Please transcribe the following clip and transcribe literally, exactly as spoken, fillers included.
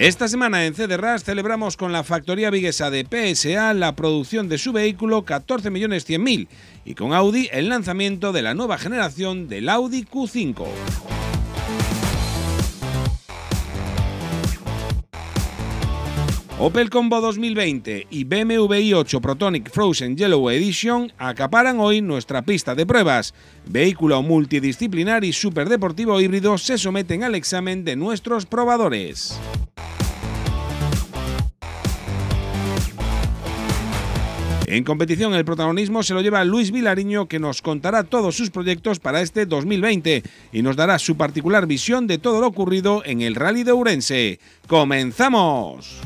Esta semana en C D R A S celebramos con la factoría viguesa de P S A la producción de su vehículo catorce millones cien mil y con Audi el lanzamiento de la nueva generación del Audi Q cinco. Opel Combo dos mil veinte y B M W i ocho Protonic Frozen Yellow Edition acaparan hoy nuestra pista de pruebas. Vehículo multidisciplinar y superdeportivo híbrido se someten al examen de nuestros probadores. En competición, el protagonismo se lo lleva Luis Vilariño, que nos contará todos sus proyectos para este dos mil veinte y nos dará su particular visión de todo lo ocurrido en el Rally de Ourense. ¡Comenzamos!